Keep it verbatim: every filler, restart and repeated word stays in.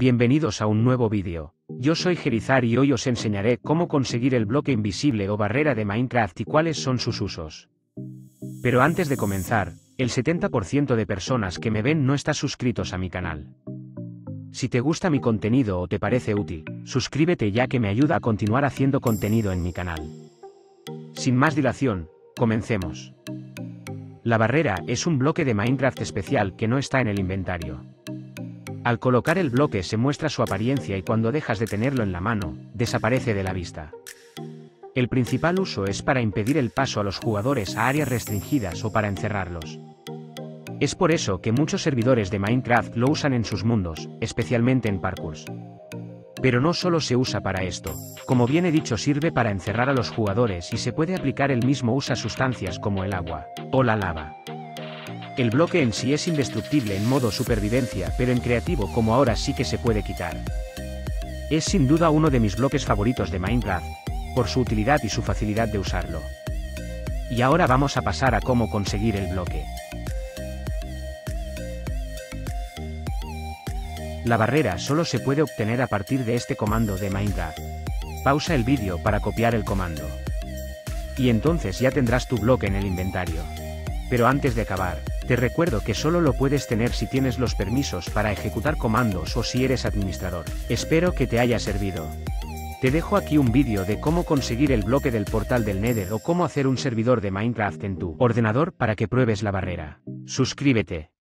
Bienvenidos a un nuevo vídeo. Yo soy Gerizard y hoy os enseñaré cómo conseguir el bloque invisible o barrera de Minecraft y cuáles son sus usos. Pero antes de comenzar, el setenta por ciento de personas que me ven no está suscritos a mi canal. Si te gusta mi contenido o te parece útil, suscríbete ya que me ayuda a continuar haciendo contenido en mi canal. Sin más dilación, comencemos. La barrera es un bloque de Minecraft especial que no está en el inventario. Al colocar el bloque se muestra su apariencia y cuando dejas de tenerlo en la mano, desaparece de la vista. El principal uso es para impedir el paso a los jugadores a áreas restringidas o para encerrarlos. Es por eso que muchos servidores de Minecraft lo usan en sus mundos, especialmente en parkours. Pero no solo se usa para esto, como bien he dicho sirve para encerrar a los jugadores y se puede aplicar el mismo uso a sustancias como el agua o la lava. El bloque en sí es indestructible en modo supervivencia, pero en creativo como ahora sí que se puede quitar. Es sin duda uno de mis bloques favoritos de Minecraft, por su utilidad y su facilidad de usarlo. Y ahora vamos a pasar a cómo conseguir el bloque. La barrera solo se puede obtener a partir de este comando de Minecraft. Pausa el vídeo para copiar el comando. Y entonces ya tendrás tu bloque en el inventario. Pero antes de acabar, te recuerdo que solo lo puedes tener si tienes los permisos para ejecutar comandos o si eres administrador. Espero que te haya servido. Te dejo aquí un vídeo de cómo conseguir el bloque del portal del Nether o cómo hacer un servidor de Minecraft en tu ordenador para que pruebes la barrera. Suscríbete.